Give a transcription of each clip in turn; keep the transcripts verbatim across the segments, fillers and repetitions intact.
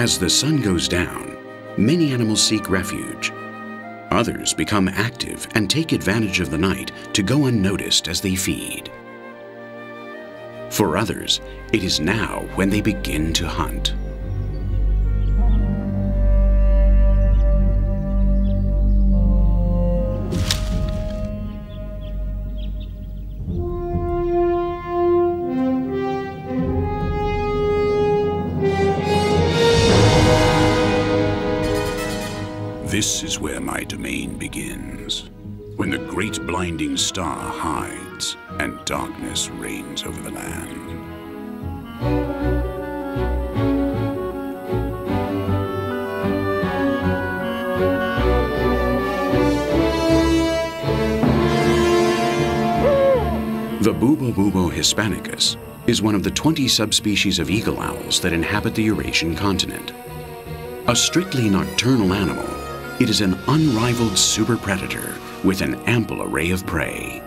As the sun goes down, many animals seek refuge. Others become active and take advantage of the night to go unnoticed as they feed. For others, it is now when they begin to hunt. This is where my domain begins, when the great blinding star hides and darkness reigns over the land. The Bubo bubo Hispanicus is one of the twenty subspecies of eagle owls that inhabit the Eurasian continent. A strictly nocturnal animal, it is an unrivaled super predator with an ample array of prey.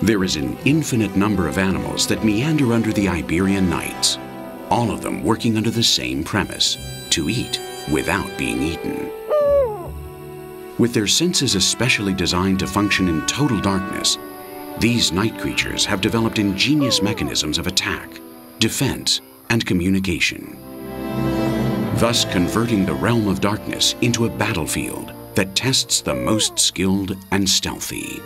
There is an infinite number of animals that meander under the Iberian nights, all of them working under the same premise: to eat without being eaten. With their senses especially designed to function in total darkness, these night creatures have developed ingenious mechanisms of attack, defense, and communication, thus converting the realm of darkness into a battlefield that tests the most skilled and stealthy.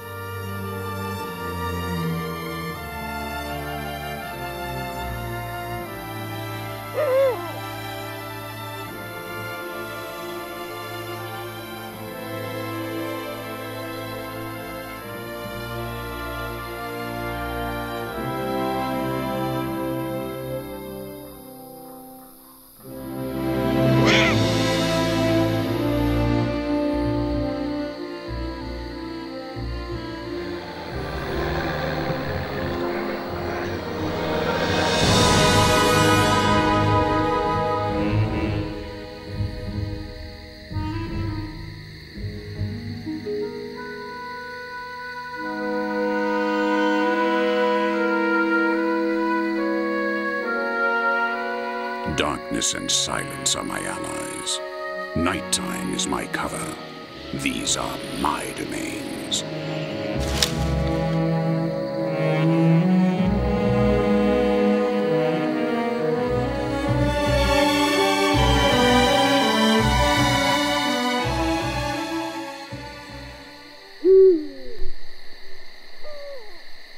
Darkness and silence are my allies. Nighttime is my cover. These are my domains.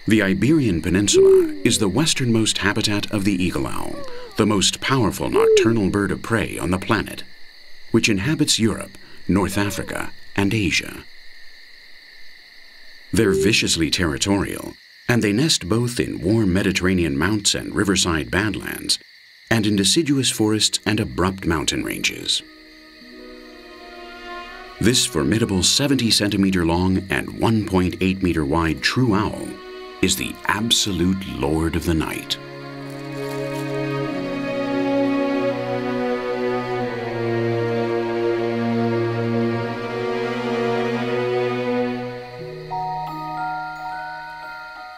The Iberian Peninsula is the westernmost habitat of the eagle owl, the most powerful nocturnal bird of prey on the planet, which inhabits Europe, North Africa, and Asia. They're viciously territorial, and they nest both in warm Mediterranean mounts and riverside badlands, and in deciduous forests and abrupt mountain ranges. This formidable seventy centimeter long and one point eight meter wide true owl is the absolute lord of the night.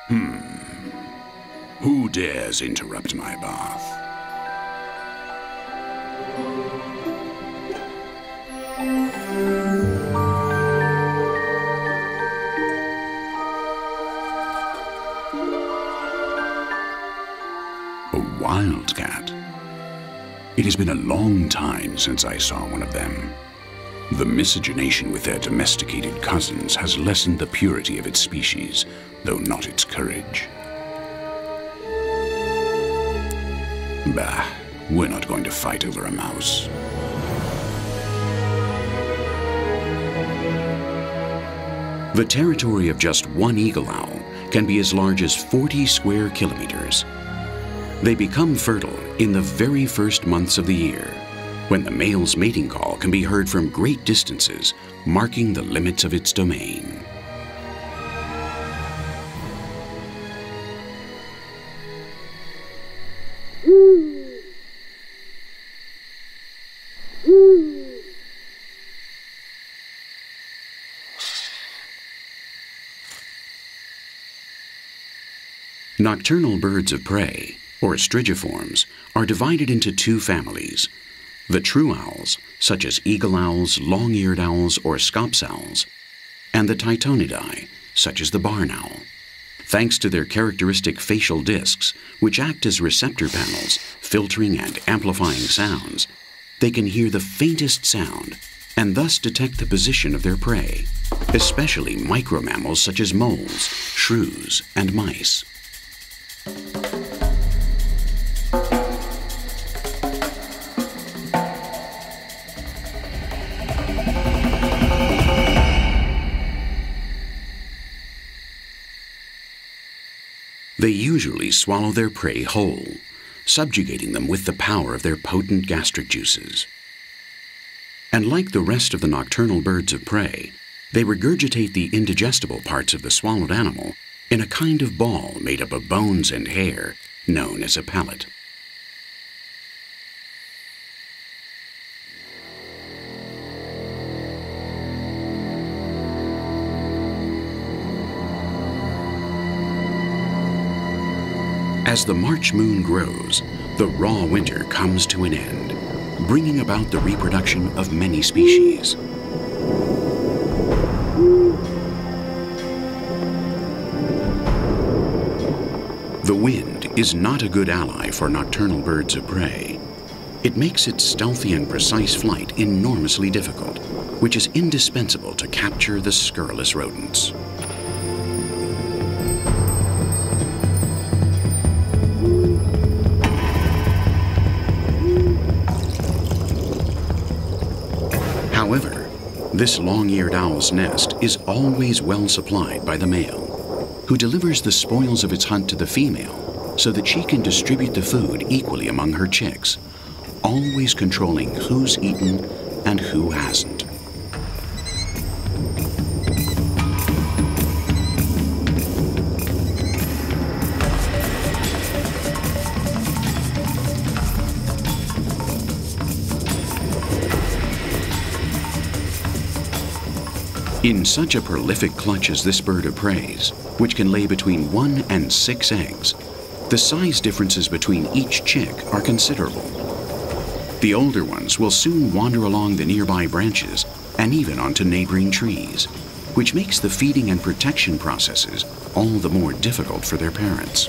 Hmm. Who dares interrupt my bath? Wildcat. It has been a long time since I saw one of them. The miscegenation with their domesticated cousins has lessened the purity of its species, though not its courage. Bah, we're not going to fight over a mouse. The territory of just one eagle owl can be as large as forty square kilometers. They become fertile in the very first months of the year, when the male's mating call can be heard from great distances, marking the limits of its domain. Nocturnal birds of prey, or strigiforms, are divided into two families. The true owls, such as eagle owls, long-eared owls, or scops owls, and the Tytonidae, such as the barn owl. Thanks to their characteristic facial discs, which act as receptor panels, filtering and amplifying sounds, they can hear the faintest sound and thus detect the position of their prey, especially micromammals such as moles, shrews, and mice. They usually swallow their prey whole, subjugating them with the power of their potent gastric juices. And like the rest of the nocturnal birds of prey, they regurgitate the indigestible parts of the swallowed animal in a kind of ball made up of bones and hair known as a pellet. As the March moon grows, the raw winter comes to an end, bringing about the reproduction of many species. The wind is not a good ally for nocturnal birds of prey. It makes its stealthy and precise flight enormously difficult, which is indispensable to capture the scurrilous rodents. However, this long-eared owl's nest is always well supplied by the male, who delivers the spoils of its hunt to the female so that she can distribute the food equally among her chicks, always controlling who's eaten and who hasn't. In such a prolific clutch as this bird of prey, which can lay between one and six eggs, the size differences between each chick are considerable. The older ones will soon wander along the nearby branches and even onto neighboring trees, which makes the feeding and protection processes all the more difficult for their parents.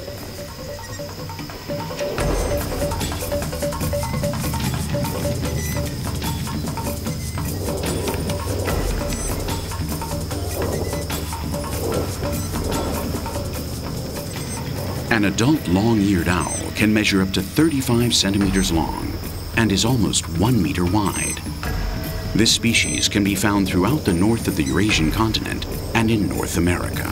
An adult long-eared owl can measure up to thirty-five centimeters long and is almost one meter wide. This species can be found throughout the north of the Eurasian continent and in North America.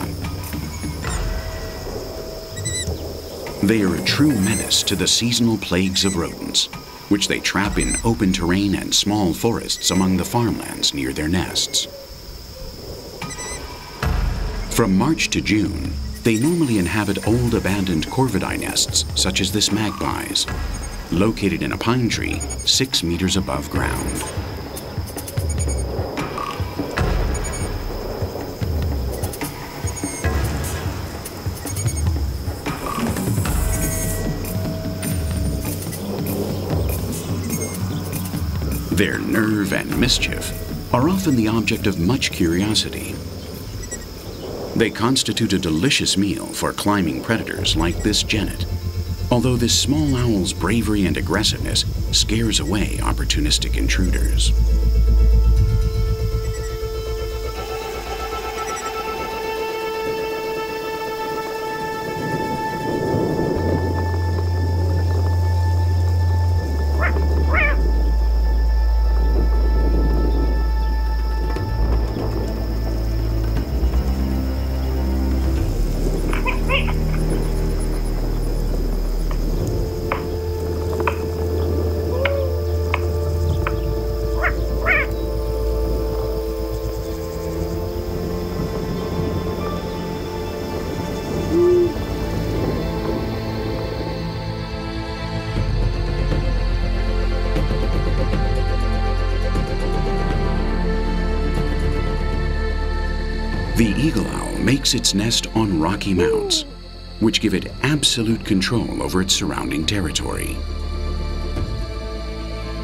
They are a true menace to the seasonal plagues of rodents, which they trap in open terrain and small forests among the farmlands near their nests. From March to June, they normally inhabit old abandoned Corvidae nests, such as this magpie's, located in a pine tree six meters above ground. Their nerve and mischief are often the object of much curiosity. They constitute a delicious meal for climbing predators like this jennet, although this small owl's bravery and aggressiveness scares away opportunistic intruders. The eagle owl makes its nest on rocky mounts, which give it absolute control over its surrounding territory.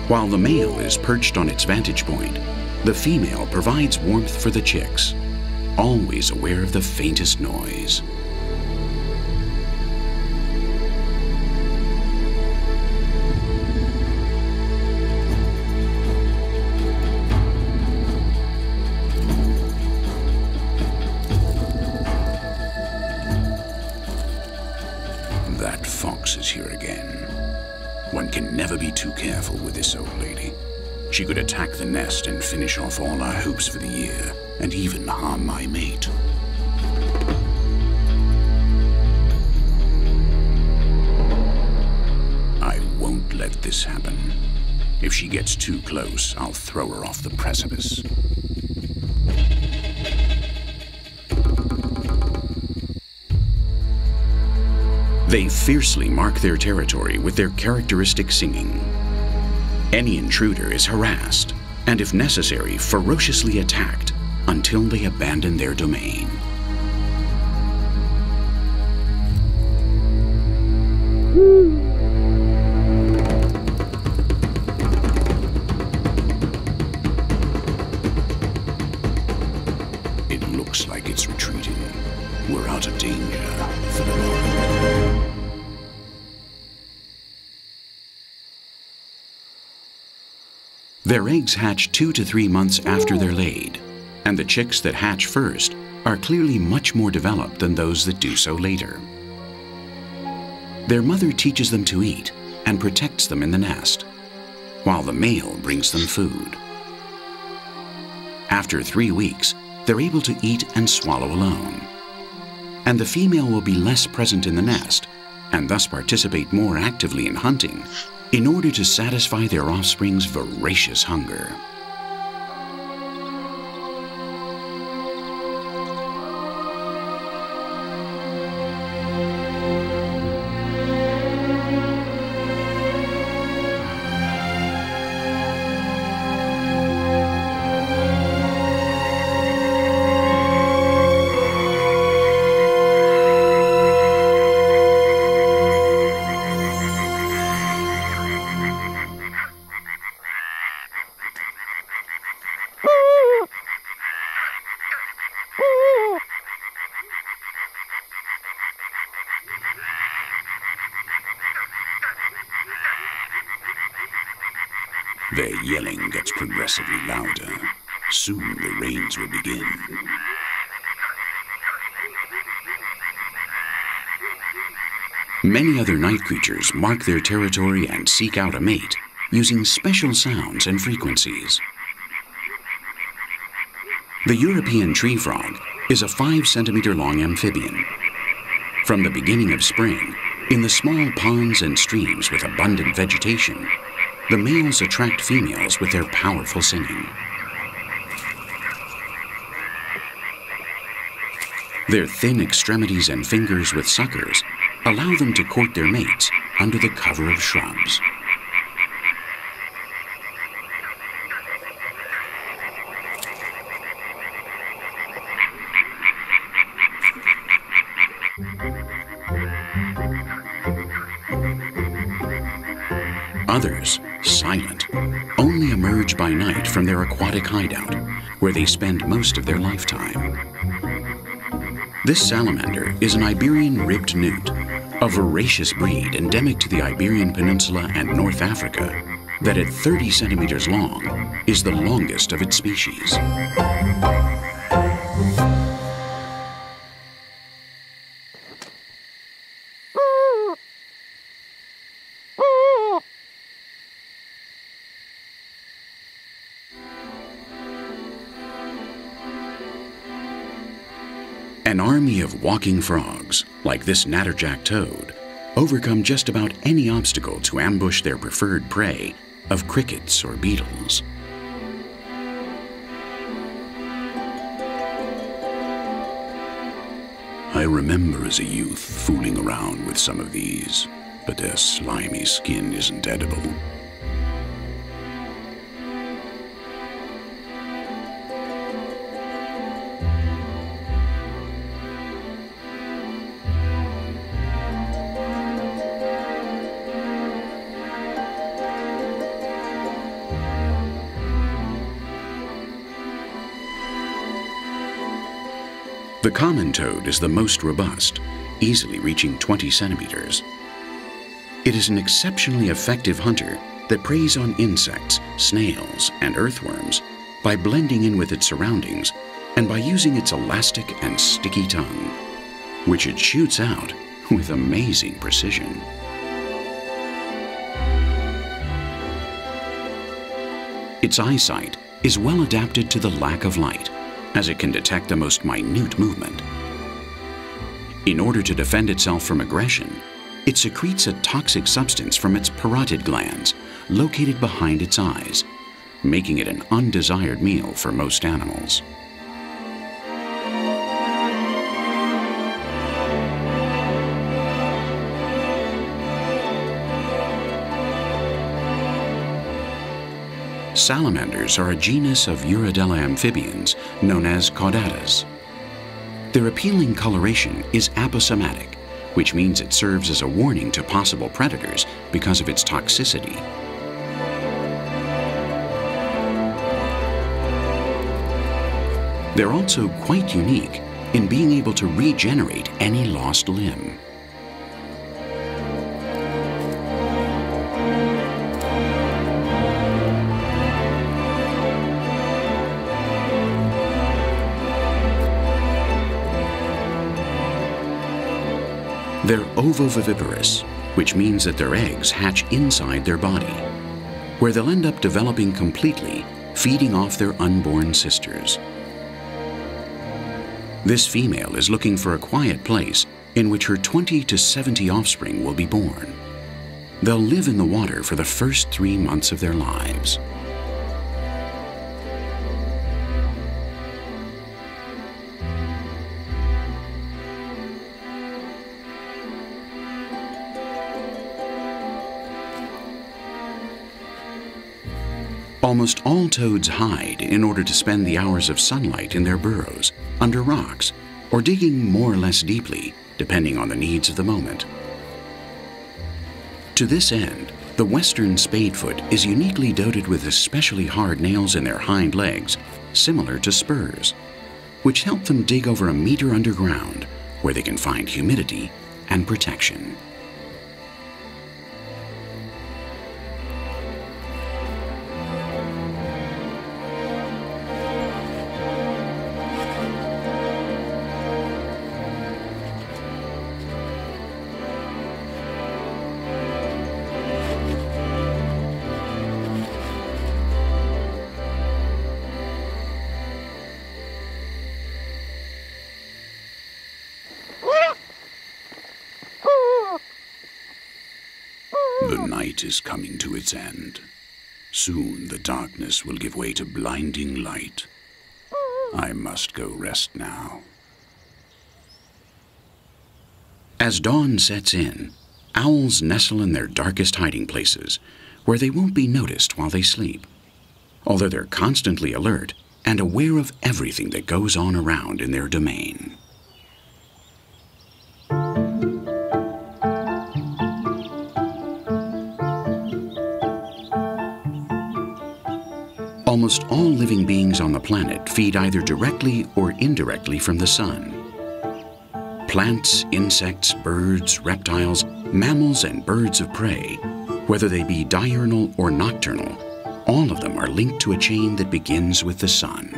While the male is perched on its vantage point, the female provides warmth for the chicks, always aware of the faintest noise. Careful with this old lady. She could attack the nest and finish off all our hopes for the year, and even harm my mate. I won't let this happen. If she gets too close, I'll throw her off the precipice. They fiercely mark their territory with their characteristic singing. Any intruder is harassed, and if necessary, ferociously attacked until they abandon their domain. It looks like it's retreating. We're out of danger for the moment. Their eggs hatch two to three months after they're laid, and the chicks that hatch first are clearly much more developed than those that do so later. Their mother teaches them to eat and protects them in the nest, while the male brings them food. After three weeks, they're able to eat and swallow alone, and the female will be less present in the nest and thus participate more actively in hunting, in order to satisfy their offspring's voracious hunger. Progressively louder. Soon the rains will begin. Many other night creatures mark their territory and seek out a mate using special sounds and frequencies. The European tree frog is a five centimeter long amphibian. From the beginning of spring, in the small ponds and streams with abundant vegetation, the males attract females with their powerful singing. Their thin extremities and fingers with suckers allow them to court their mates under the cover of shrubs. Others, silent, only emerge by night from their aquatic hideout, where they spend most of their lifetime. This salamander is an Iberian ribbed newt, a voracious breed endemic to the Iberian Peninsula and North Africa, that at thirty centimeters long is the longest of its species. An army of walking frogs, like this Natterjack toad, overcome just about any obstacle to ambush their preferred prey of crickets or beetles. I remember as a youth fooling around with some of these, but their slimy skin isn't edible. The common toad is the most robust, easily reaching twenty centimeters. It is an exceptionally effective hunter that preys on insects, snails, and earthworms by blending in with its surroundings and by using its elastic and sticky tongue, which it shoots out with amazing precision. Its eyesight is well adapted to the lack of light, as it can detect the most minute movement. In order to defend itself from aggression, it secretes a toxic substance from its parotid glands, located behind its eyes, making it an undesired meal for most animals. Salamanders are a genus of Urodela amphibians known as caudatas. Their appealing coloration is aposematic, which means it serves as a warning to possible predators because of its toxicity. They're also quite unique in being able to regenerate any lost limb. They're ovoviviparous, which means that their eggs hatch inside their body, where they'll end up developing completely, feeding off their unborn sisters. This female is looking for a quiet place in which her twenty to seventy offspring will be born. They'll live in the water for the first three months of their lives. Almost all toads hide in order to spend the hours of sunlight in their burrows, under rocks, or digging more or less deeply, depending on the needs of the moment. To this end, the western spadefoot is uniquely doted with especially hard nails in their hind legs, similar to spurs, which help them dig over a meter underground, where they can find humidity and protection. Is coming to its end. Soon the darkness will give way to blinding light. I must go rest now. As dawn sets in, owls nestle in their darkest hiding places, where they won't be noticed while they sleep, although they're constantly alert and aware of everything that goes on around in their domain. Almost all living beings on the planet feed either directly or indirectly from the sun. Plants, insects, birds, reptiles, mammals, and birds of prey, whether they be diurnal or nocturnal, all of them are linked to a chain that begins with the sun.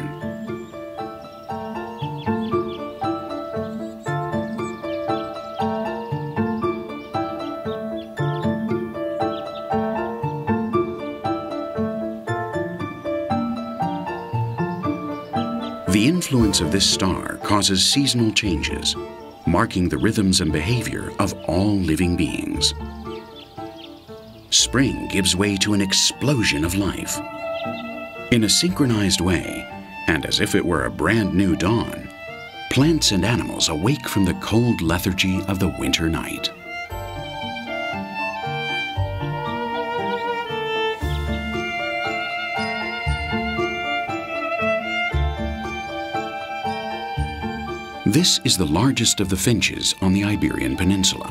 The influence of this star causes seasonal changes, marking the rhythms and behavior of all living beings. Spring gives way to an explosion of life. In a synchronized way, and as if it were a brand new dawn, plants and animals awake from the cold lethargy of the winter night. This is the largest of the finches on the Iberian Peninsula.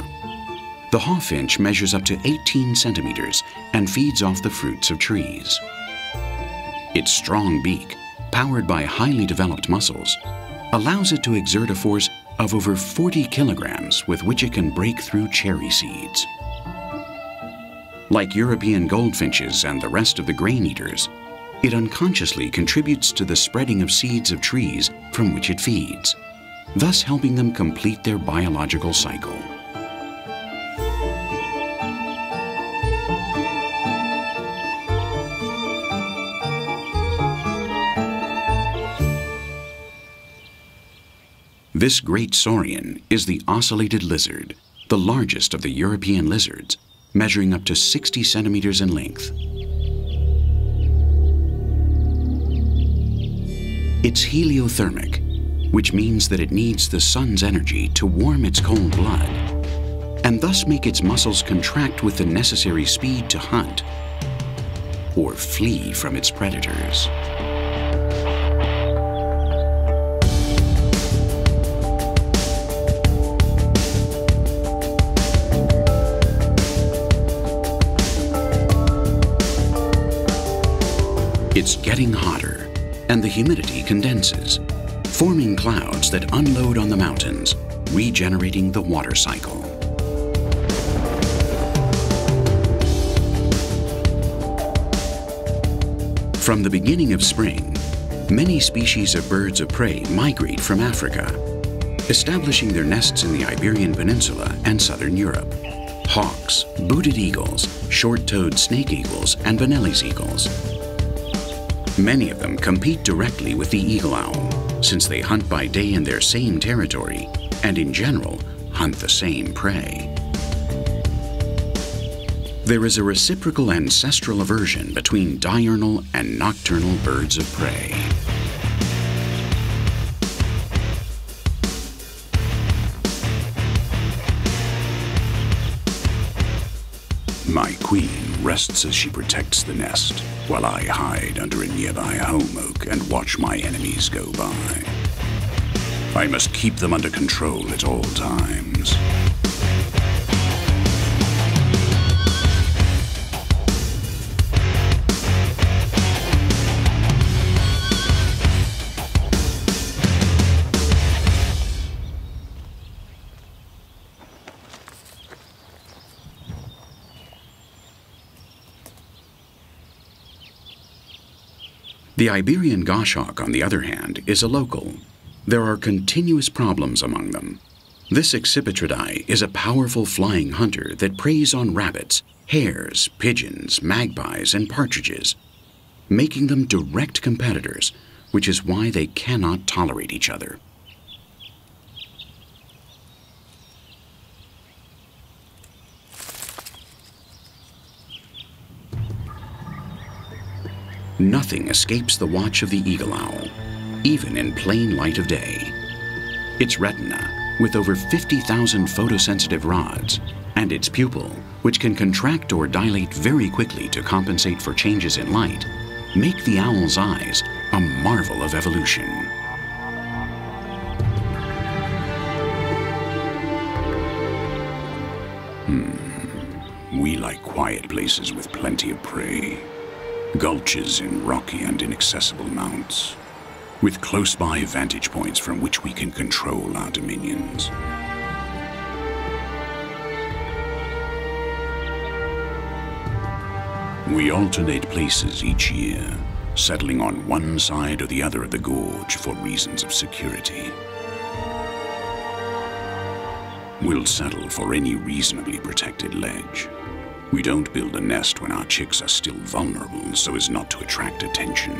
The hawfinch measures up to eighteen centimeters and feeds off the fruits of trees. Its strong beak, powered by highly developed muscles, allows it to exert a force of over forty kilograms with which it can break through cherry seeds. Like European goldfinches and the rest of the grain eaters, it unconsciously contributes to the spreading of seeds of trees from which it feeds, thus helping them complete their biological cycle. This great saurian is the oscillated lizard, the largest of the European lizards, measuring up to sixty centimeters in length. It's heliothermic, which means that it needs the sun's energy to warm its cold blood, and thus make its muscles contract with the necessary speed to hunt or flee from its predators. It's getting hotter, and the humidity condenses, forming clouds that unload on the mountains, regenerating the water cycle. From the beginning of spring, many species of birds of prey migrate from Africa, establishing their nests in the Iberian Peninsula and southern Europe. Hawks, booted eagles, short-toed snake eagles, and Benelli's eagles. Many of them compete directly with the eagle owl, since they hunt by day in their same territory and, in general, hunt the same prey. There is a reciprocal ancestral aversion between diurnal and nocturnal birds of prey. My queen rests as she protects the nest, while I hide under a nearby holm oak and watch my enemies go by. I must keep them under control at all times. The Iberian goshawk, on the other hand, is a local. There are continuous problems among them. This Accipitridae is a powerful flying hunter that preys on rabbits, hares, pigeons, magpies, and partridges, making them direct competitors, which is why they cannot tolerate each other. Nothing escapes the watch of the eagle owl, even in plain light of day. Its retina, with over fifty thousand photosensitive rods, and its pupil, which can contract or dilate very quickly to compensate for changes in light, make the owl's eyes a marvel of evolution. Hmm. We like quiet places with plenty of prey. Gulches in rocky and inaccessible mounts, with close-by vantage points from which we can control our dominions. We alternate places each year, settling on one side or the other of the gorge for reasons of security. We'll settle for any reasonably protected ledge. We don't build a nest when our chicks are still vulnerable so as not to attract attention.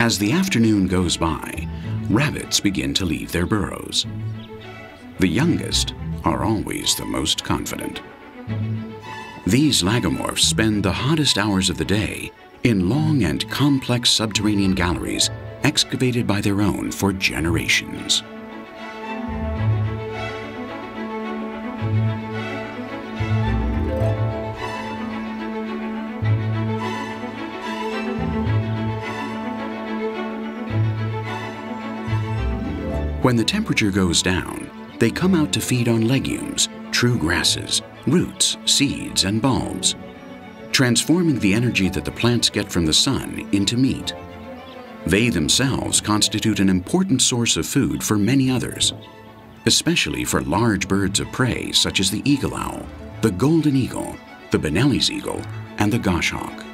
As the afternoon goes by, rabbits begin to leave their burrows. The youngest are always the most confident. These lagomorphs spend the hottest hours of the day in long and complex subterranean galleries excavated by their own for generations. When the temperature goes down, they come out to feed on legumes, true grasses, roots, seeds, and bulbs, transforming the energy that the plants get from the sun into meat. They themselves constitute an important source of food for many others, especially for large birds of prey such as the eagle owl, the golden eagle, the Benelli's eagle, and the goshawk.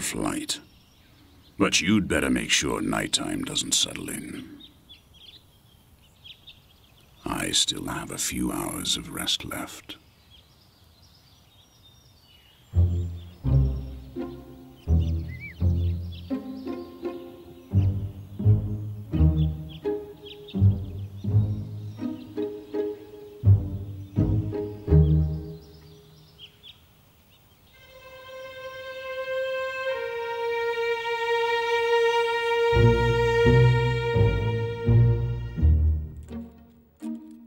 Flight. But you'd better make sure nighttime doesn't settle in. I still have a few hours of rest left.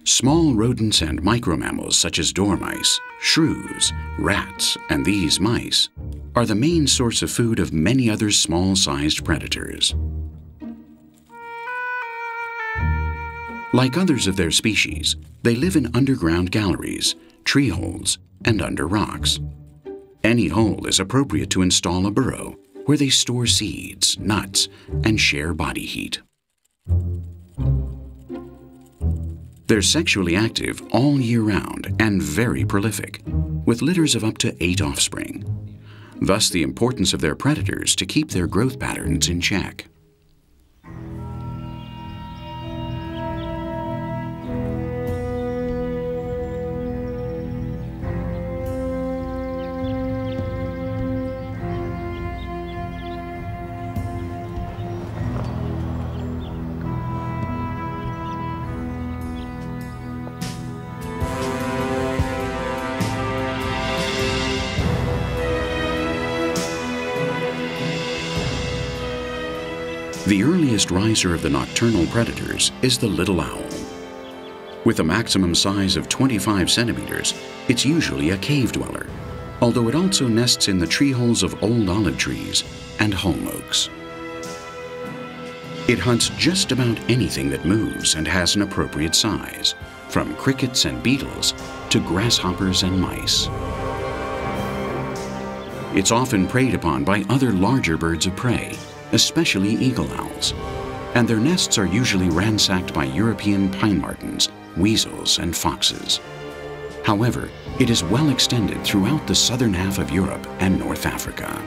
Small rodents and micromammals such as dormice, shrews, rats, and these mice are the main source of food of many other small-sized predators. Like others of their species, they live in underground galleries, tree holes, and under rocks. Any hole is appropriate to install a burrow where they store seeds, nuts, and share body heat. They're sexually active all year round and very prolific, with litters of up to eight offspring. Thus, the importance of their predators to keep their growth patterns in check. The earliest riser of the nocturnal predators is the little owl. With a maximum size of twenty-five centimeters, it's usually a cave dweller, although it also nests in the tree holes of old olive trees and holm oaks. It hunts just about anything that moves and has an appropriate size, from crickets and beetles to grasshoppers and mice. It's often preyed upon by other larger birds of prey, especially eagle owls, and their nests are usually ransacked by European pine martens, weasels, and foxes. However, it is well extended throughout the southern half of Europe and North Africa.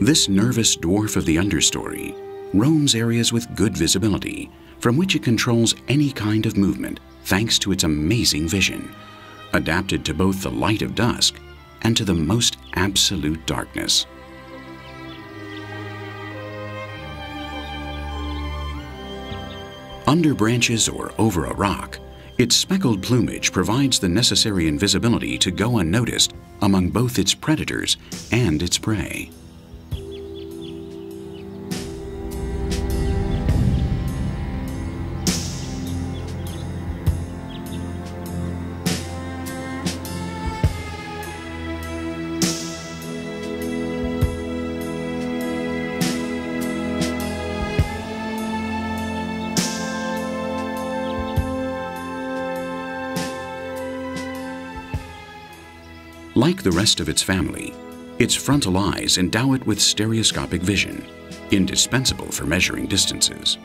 This nervous dwarf of the understory roams areas with good visibility, from which it controls any kind of movement thanks to its amazing vision, adapted to both the light of dusk and to the most absolute darkness. Under branches or over a rock, its speckled plumage provides the necessary invisibility to go unnoticed among both its predators and its prey. Like the rest of its family, its frontal eyes endow it with stereoscopic vision, indispensable for measuring distances.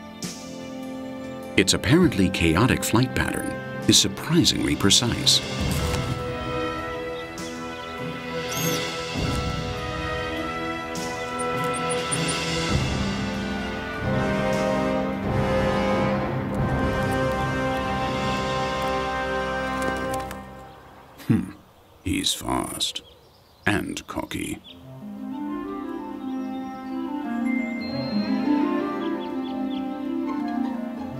Its apparently chaotic flight pattern is surprisingly precise. Hmm, he's fast and cocky.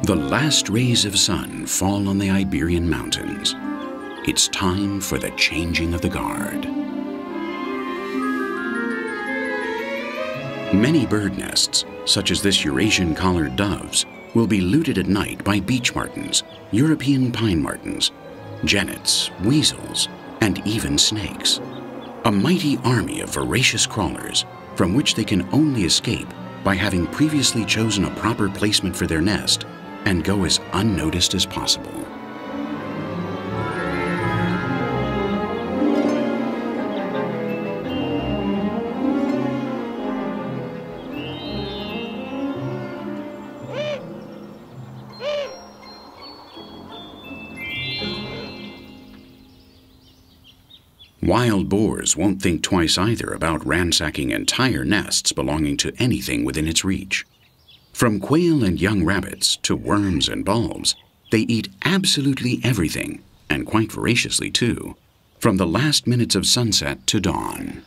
The last rays of sun fall on the Iberian mountains. It's time for the changing of the guard. Many bird nests, such as this Eurasian collared doves, will be looted at night by beech martens, European pine martens, jennets, weasels, and even snakes. A mighty army of voracious crawlers from which they can only escape by having previously chosen a proper placement for their nest and go as unnoticed as possible. Wild boars won't think twice either about ransacking entire nests belonging to anything within its reach. From quail and young rabbits to worms and bulbs, they eat absolutely everything, and quite voraciously too, from the last minutes of sunset to dawn.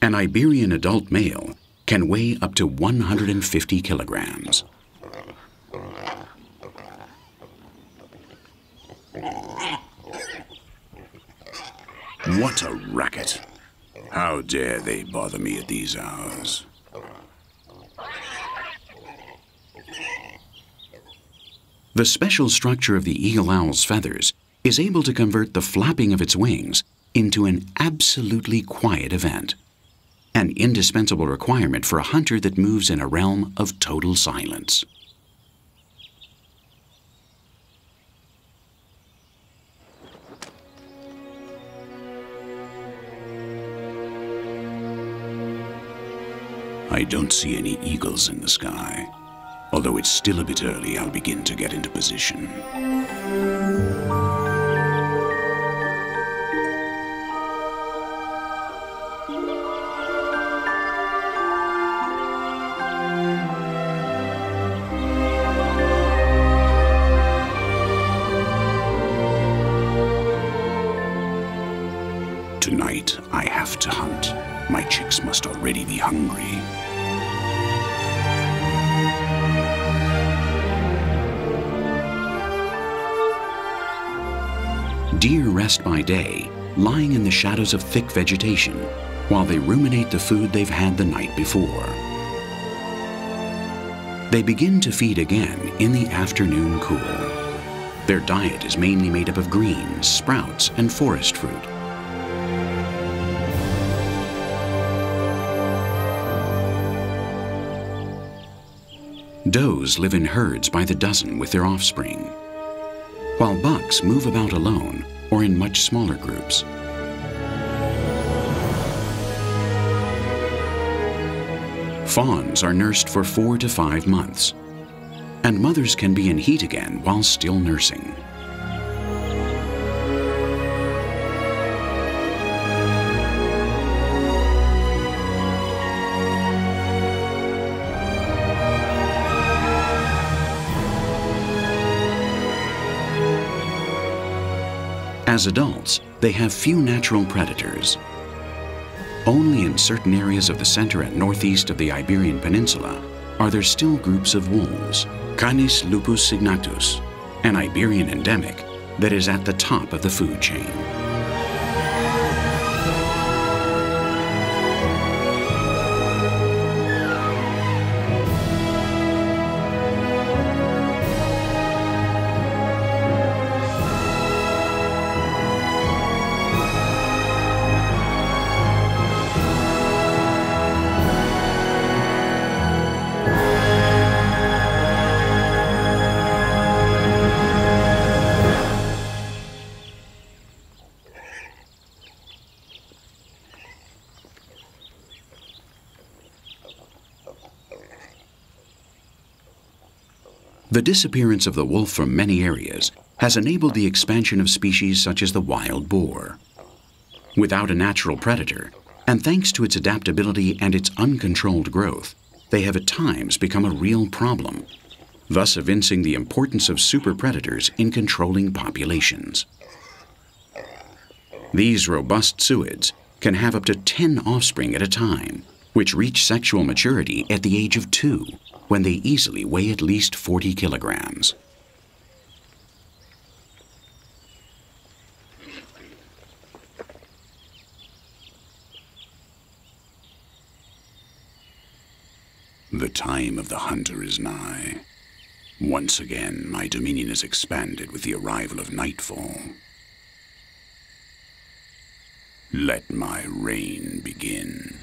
An Iberian adult male can weigh up to one hundred fifty kilograms. What a racket! How dare they bother me at these hours? The special structure of the eagle owl's feathers is able to convert the flapping of its wings into an absolutely quiet event, an indispensable requirement for a hunter that moves in a realm of total silence. I don't see any eagles in the sky. Although it's still a bit early, I'll begin to get into position. Tonight, I have to hunt. My chicks must already be hungry. Deer rest by day, lying in the shadows of thick vegetation, while they ruminate the food they've had the night before. They begin to feed again in the afternoon cool. Their diet is mainly made up of greens, sprouts, and forest fruit. Does live in herds by the dozen with their offspring, while bucks move about alone or in much smaller groups. Fawns are nursed for four to five months, and mothers can be in heat again while still nursing. As adults, they have few natural predators. Only in certain areas of the center and northeast of the Iberian Peninsula are there still groups of wolves, Canis lupus signatus, an Iberian endemic that is at the top of the food chain. The disappearance of the wolf from many areas has enabled the expansion of species such as the wild boar. Without a natural predator, and thanks to its adaptability and its uncontrolled growth, they have at times become a real problem, thus evincing the importance of superpredators in controlling populations. These robust suids can have up to ten offspring at a time, which reach sexual maturity at the age of two, when they easily weigh at least forty kilograms. The time of the hunter is nigh. Once again, my dominion is expanded with the arrival of nightfall. Let my reign begin.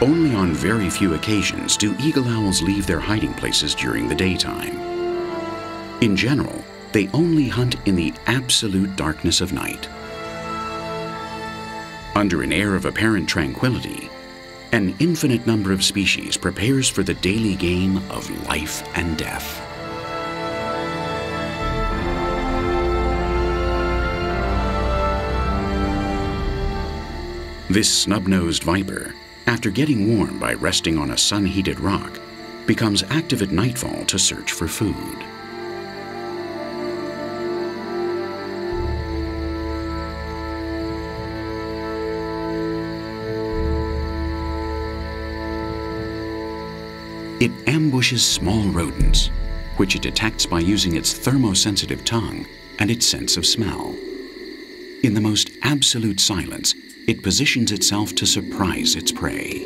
Only on very few occasions do eagle owls leave their hiding places during the daytime. In general, they only hunt in the absolute darkness of night. Under an air of apparent tranquility, an infinite number of species prepares for the daily game of life and death. This snub-nosed viper, after getting warm by resting on a sun-heated rock, becomes active at nightfall to search for food. It ambushes small rodents, which it detects by using its thermosensitive tongue and its sense of smell. In the most absolute silence, it positions itself to surprise its prey.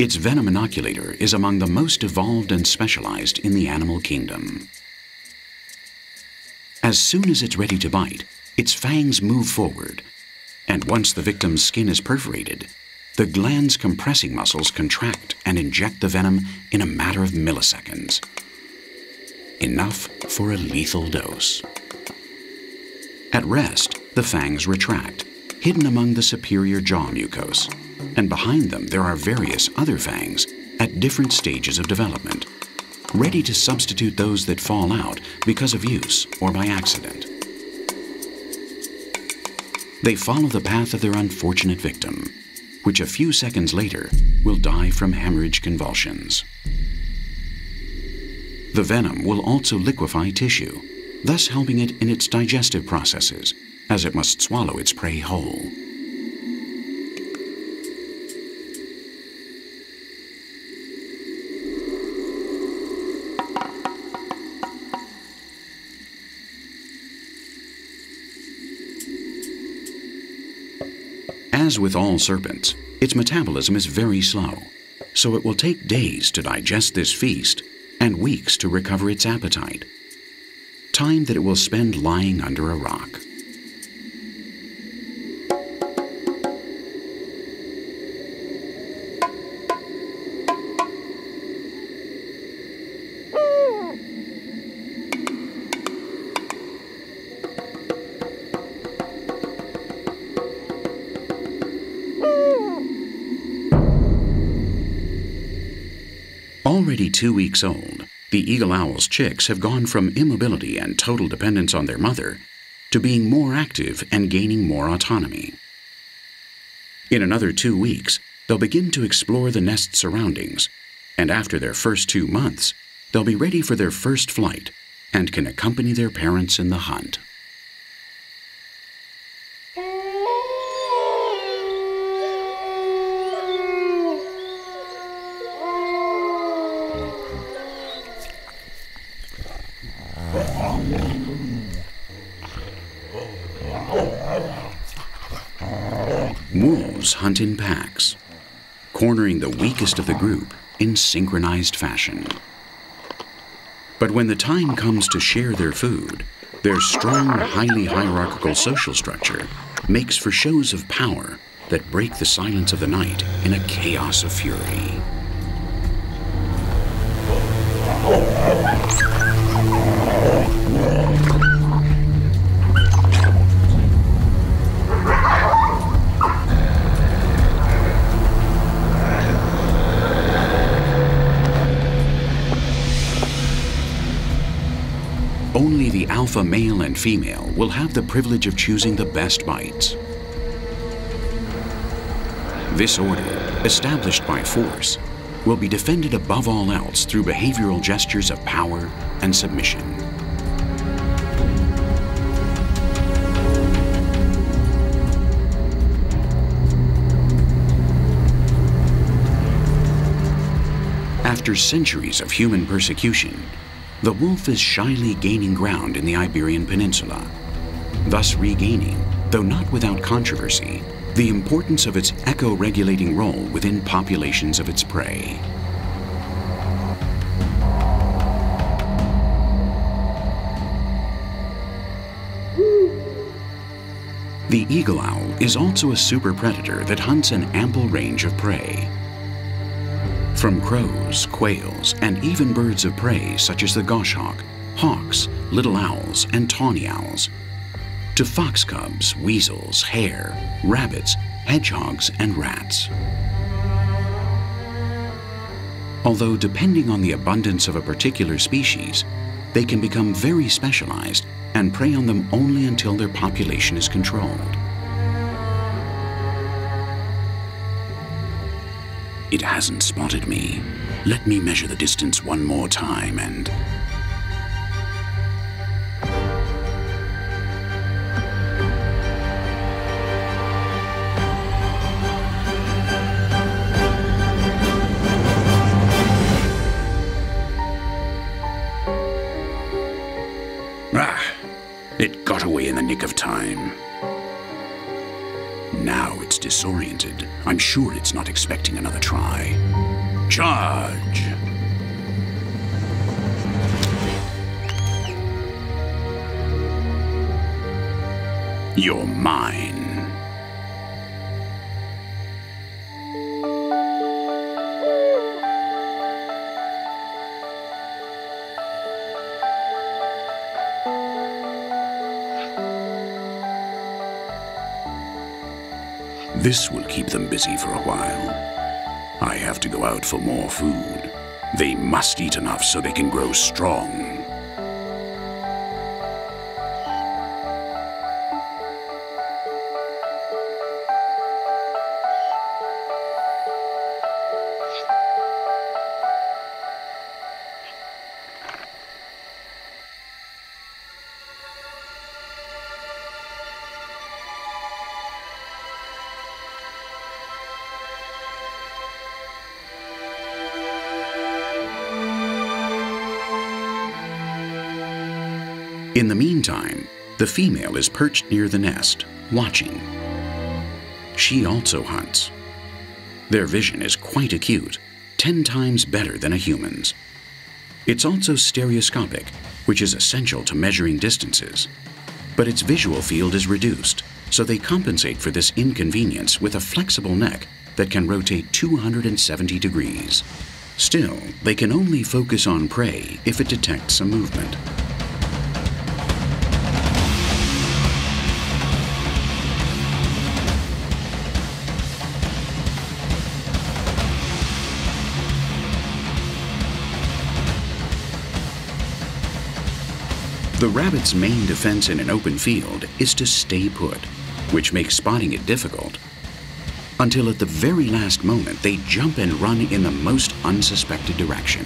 Its venom inoculator is among the most evolved and specialized in the animal kingdom. As soon as it's ready to bite, its fangs move forward, and once the victim's skin is perforated, the gland's compressing muscles contract and inject the venom in a matter of milliseconds. Enough for a lethal dose. At rest, the fangs retract, hidden among the superior jaw mucose, and behind them there are various other fangs at different stages of development, ready to substitute those that fall out because of use or by accident. They follow the path of their unfortunate victim, which a few seconds later will die from hemorrhage convulsions. The venom will also liquefy tissue, thus helping it in its digestive processes, as it must swallow its prey whole. As with all serpents, its metabolism is very slow, so it will take days to digest this feast and weeks to recover its appetite, time that it will spend lying under a rock. Already two weeks old, the eagle owl's chicks have gone from immobility and total dependence on their mother to being more active and gaining more autonomy. In another two weeks, they'll begin to explore the nest surroundings, and after their first two months, they'll be ready for their first flight and can accompany their parents in the hunt. Wolves hunt in packs. cornering the weakest of the group in synchronized fashion. But when the time comes to share their food, their strong, highly hierarchical social structure makes for shows of power that break the silence of the night in a chaos of fury. Only the alpha male and female will have the privilege of choosing the best bites. This order, established by force, will be defended above all else through behavioral gestures of power and submission. After centuries of human persecution, the wolf is shyly gaining ground in the Iberian Peninsula, thus regaining, though not without controversy, the importance of its eco-regulating role within populations of its prey. The eagle owl is also a super predator that hunts an ample range of prey. From crows, quails, and even birds of prey such as the goshawk, hawks, little owls, and tawny owls, to fox cubs, weasels, hare, rabbits, hedgehogs, and rats. Although depending on the abundance of a particular species, they can become very specialized and prey on them only until their population is controlled. It hasn't spotted me. Let me measure the distance one more time and... It got away in the nick of time. Now it's disoriented. I'm sure it's not expecting another try. Charge! You're mine. This will keep them busy for a while. I have to go out for more food. They must eat enough so they can grow strong. In the meantime, the female is perched near the nest, watching. She also hunts. Their vision is quite acute, ten times better than a human's. It's also stereoscopic, which is essential to measuring distances. But its visual field is reduced, so they compensate for this inconvenience with a flexible neck that can rotate two hundred seventy degrees. Still, they can only focus on prey if it detects some movement. The rabbit's main defense in an open field is to stay put, which makes spotting it difficult, until at the very last moment they jump and run in the most unsuspected direction.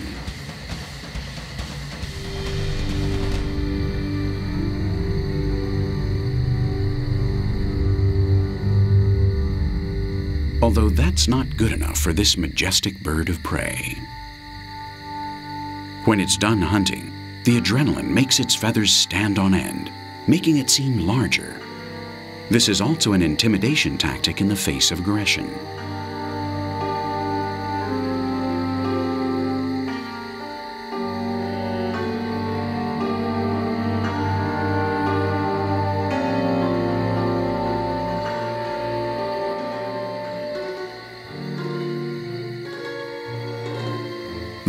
Although that's not good enough for this majestic bird of prey. When it's done hunting, the adrenaline makes its feathers stand on end, making it seem larger. This is also an intimidation tactic in the face of aggression.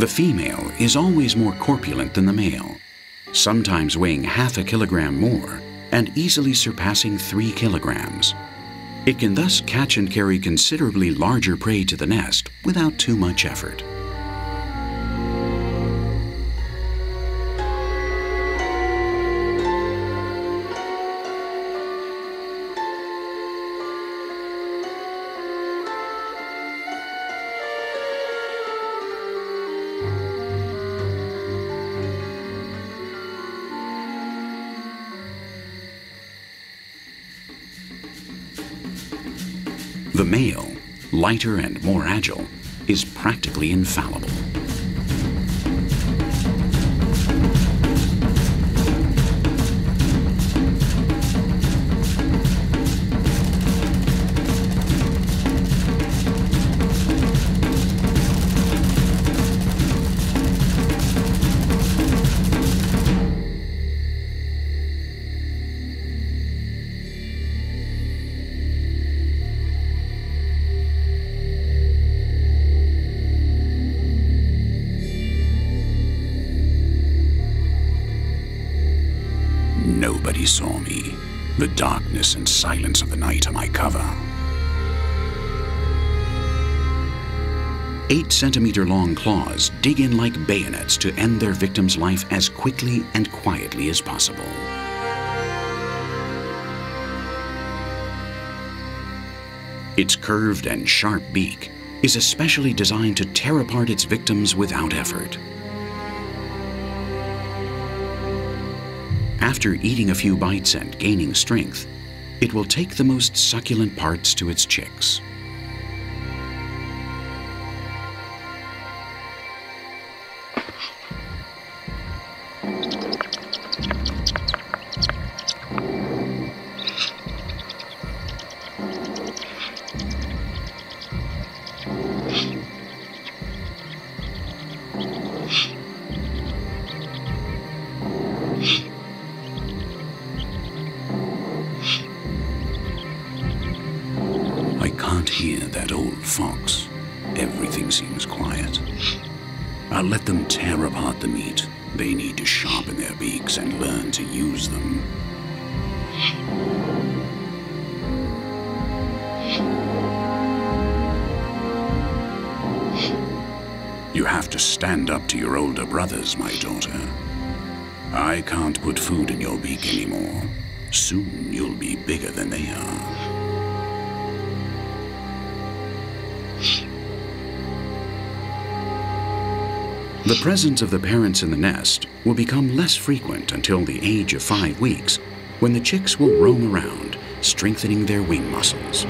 The female is always more corpulent than the male, sometimes weighing half a kilogram more and easily surpassing three kilograms. It can thus catch and carry considerably larger prey to the nest without too much effort. The male, lighter and more agile, is practically infallible. Nobody saw me, the darkness and silence of the night are my cover. Eight centimeter long claws dig in like bayonets to end their victim's life as quickly and quietly as possible. Its curved and sharp beak is especially designed to tear apart its victims without effort. After eating a few bites and gaining strength, it will take the most succulent parts to its chicks. You have to stand up to your older brothers, my daughter. I can't put food in your beak anymore. Soon you'll be bigger than they are. The presence of the parents in the nest will become less frequent until the age of five weeks, when the chicks will roam around, strengthening their wing muscles.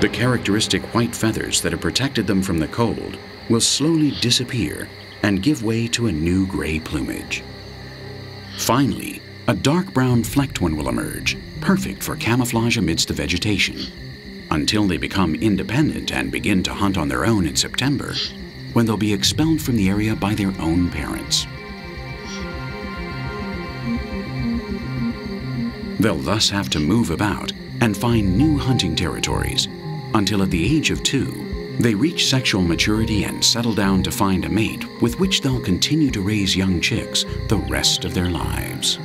The characteristic white feathers that have protected them from the cold will slowly disappear and give way to a new gray plumage. Finally, a dark brown flecked one will emerge, perfect for camouflage amidst the vegetation. Until they become independent and begin to hunt on their own in September, when they'll be expelled from the area by their own parents. They'll thus have to move about and find new hunting territories, until at the age of two, they reach sexual maturity and settle down to find a mate with which they'll continue to raise young chicks the rest of their lives.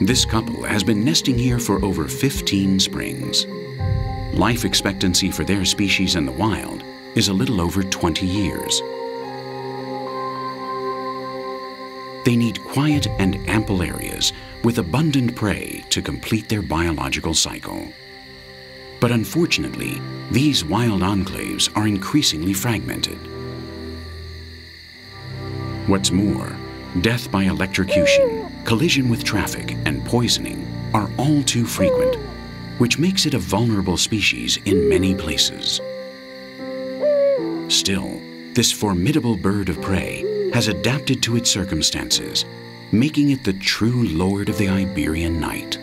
This couple has been nesting here for over fifteen springs. Life expectancy for their species in the wild is a little over twenty years. They need quiet and ample areas with abundant prey to complete their biological cycle. But unfortunately, these wild enclaves are increasingly fragmented. What's more, death by electrocution, collision with traffic, and poisoning are all too frequent, which makes it a vulnerable species in many places. Still, this formidable bird of prey has adapted to its circumstances, making it the true lord of the Iberian night.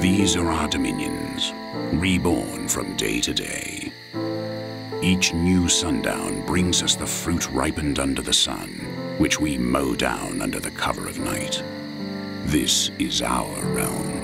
These are our dominions, reborn from day to day. Each new sundown brings us the fruit ripened under the sun, which we mow down under the cover of night. This is our realm.